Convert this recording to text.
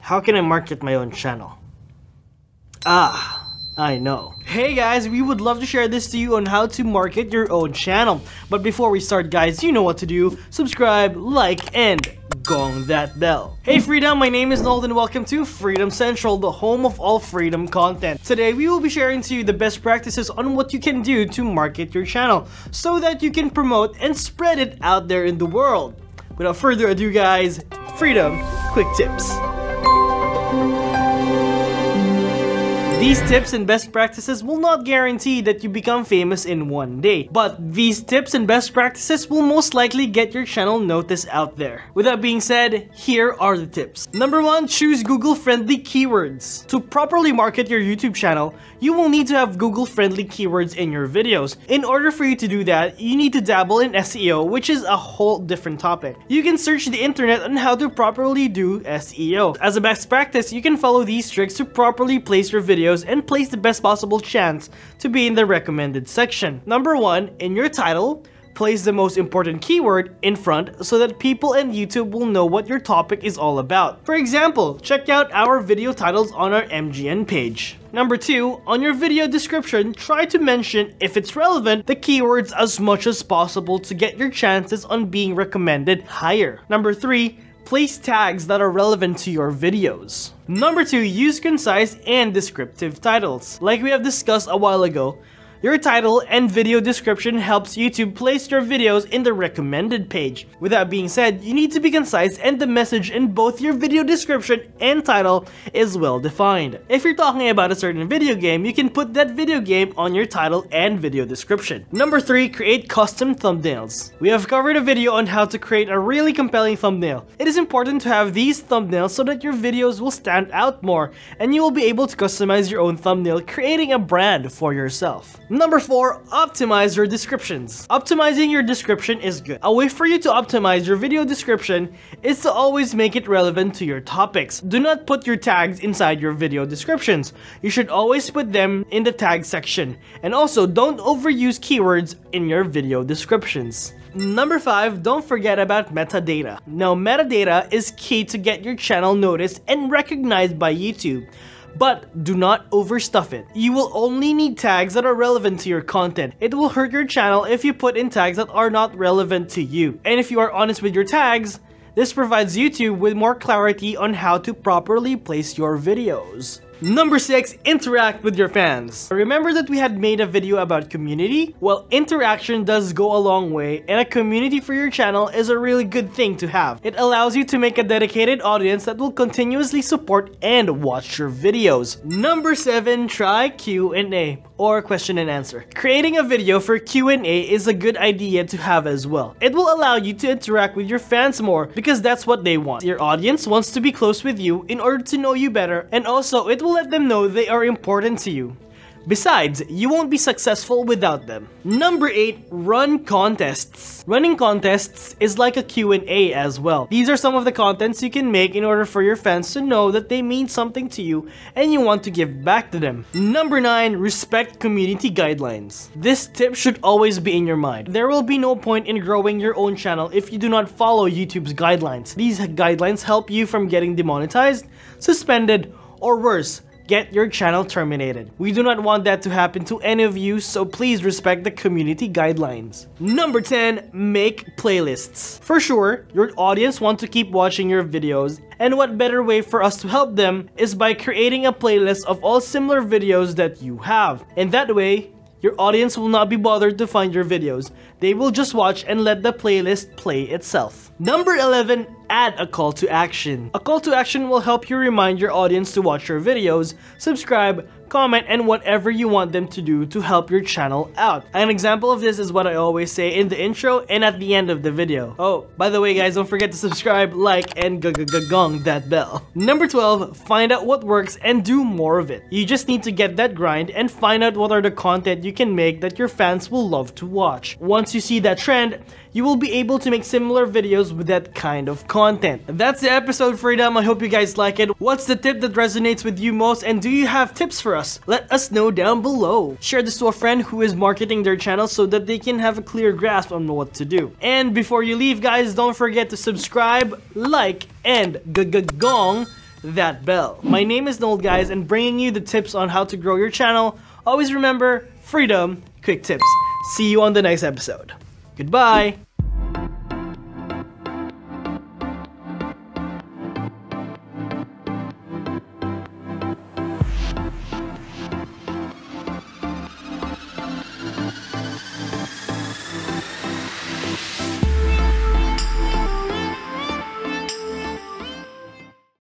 How can I market my own channel? Ah, I know. Hey guys, we would love to share this to you on how to market your own channel. But before we start, guys, you know what to do. Subscribe, like, and gong that bell. Hey Freedom, my name is Nold and welcome to Freedom Central, the home of all freedom content. Today we will be sharing to you the best practices on what you can do to market your channel so that you can promote and spread it out there in the world. Without further ado guys, Freedom Quick Tips. These tips and best practices will not guarantee that you become famous in one day, but these tips and best practices will most likely get your channel notice out there. With that being said, here are the tips. Number 1, choose Google-friendly keywords. To properly market your YouTube channel, you will need to have Google-friendly keywords in your videos. In order for you to do that, you need to dabble in SEO, which is a whole different topic. You can search the internet on how to properly do SEO. As a best practice, you can follow these tricks to properly place your videos and place the best possible chance to be in the recommended section. Number 1, in your title, place the most important keyword in front so that people and YouTube will know what your topic is all about. For example, check out our video titles on our MGN page. Number 2, on your video description, try to mention, if it's relevant, the keywords as much as possible to get your chances on being recommended higher. Number 3, place tags that are relevant to your videos. Number 2, use concise and descriptive titles. Like we have discussed a while ago, your title and video description helps YouTube place your videos in the recommended page. With that being said, you need to be concise and the message in both your video description and title is well defined. If you're talking about a certain video game, you can put that video game on your title and video description. Number 3, create custom thumbnails. We have covered a video on how to create a really compelling thumbnail. It is important to have these thumbnails so that your videos will stand out more and you will be able to customize your own thumbnail, creating a brand for yourself. Number 4, optimize your descriptions. Optimizing your description is good. A way for you to optimize your video description is to always make it relevant to your topics. Do not put your tags inside your video descriptions. You should always put them in the tag section. And also, don't overuse keywords in your video descriptions. Number 5, don't forget about metadata. Now, metadata is key to get your channel noticed and recognized by YouTube. But do not overstuff it. You will only need tags that are relevant to your content. It will hurt your channel if you put in tags that are not relevant to you. And if you are honest with your tags, this provides YouTube with more clarity on how to properly place your videos. Number 6, interact with your fans. Remember that we had made a video about community? Well, interaction does go a long way, and a community for your channel is a really good thing to have. It allows you to make a dedicated audience that will continuously support and watch your videos. Number 7, try Q&A, or question and answer. Creating a video for Q&A is a good idea to have as well. It will allow you to interact with your fans more because that's what they want. Your audience wants to be close with you in order to know you better, and also it will let them know they are important to you. Besides, you won't be successful without them. Number 8, run contests. Running contests is like a Q&A as well. These are some of the contents you can make in order for your fans to know that they mean something to you and you want to give back to them. Number 9, respect community guidelines. This tip should always be in your mind. There will be no point in growing your own channel if you do not follow YouTube's guidelines. These guidelines help you from getting demonetized, suspended, or worse, get your channel terminated. We do not want that to happen to any of you, so please respect the community guidelines. Number 10, make playlists. For sure, your audience wants to keep watching your videos, and what better way for us to help them is by creating a playlist of all similar videos that you have. And that way, your audience will not be bothered to find your videos. They will just watch and let the playlist play itself. Number 11, add a call to action. A call to action will help you remind your audience to watch your videos, subscribe, comment, and whatever you want them to do to help your channel out. An example of this is what I always say in the intro and at the end of the video. Oh, by the way guys, don't forget to subscribe, like, and gong that bell. Number 12, find out what works and do more of it. You just need to get that grind and find out what are the content you can make that your fans will love to watch. Once you see that trend, you will be able to make similar videos with that kind of content. That's the episode, Freedom. I hope you guys like it. What's the tip that resonates with you most, and do you have tips for us? Let us know down below. Share this to a friend who is marketing their channel so that they can have a clear grasp on what to do. And before you leave, guys, don't forget to subscribe, like, and gong that bell. My name is Nold, guys, and bringing you the tips on how to grow your channel. Always remember, Freedom, quick tips. See you on the next episode. Goodbye.